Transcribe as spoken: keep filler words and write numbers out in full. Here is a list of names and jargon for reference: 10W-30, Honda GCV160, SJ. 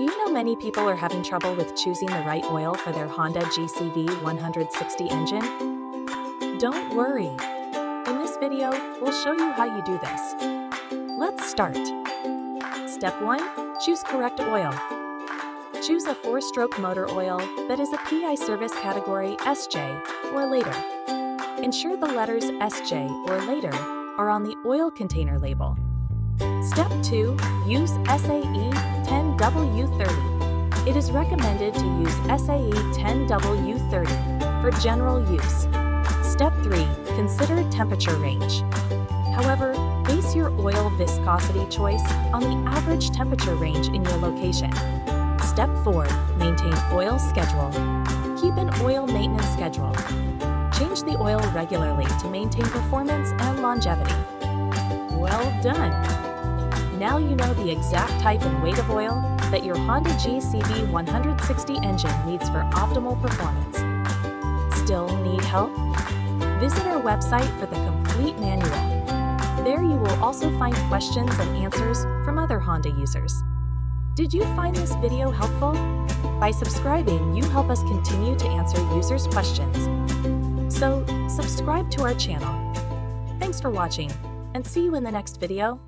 Do you know many people are having trouble with choosing the right oil for their Honda G C V one sixty engine? Don't worry. In this video, we'll show you how you do this. Let's start. Step one. Choose correct oil. Choose a four-stroke motor oil that is a P I service category S J or later. Ensure the letters S J or later are on the oil container label. Step two. Use S A E ten W thirty. It is recommended to use S A E ten W thirty for general use. Step three. Consider temperature range. However, base your oil viscosity choice on the average temperature range in your location. Step four. Maintain oil schedule. Keep an oil maintenance schedule. Change the oil regularly to maintain performance and longevity. Well done! Now you know the exact type and weight of oil that your Honda G C V one sixty engine needs for optimal performance. Still need help? Visit our website for the complete manual. There you will also find questions and answers from other Honda users. Did you find this video helpful? By subscribing, you help us continue to answer users' questions. So, subscribe to our channel. Thanks for watching, and see you in the next video.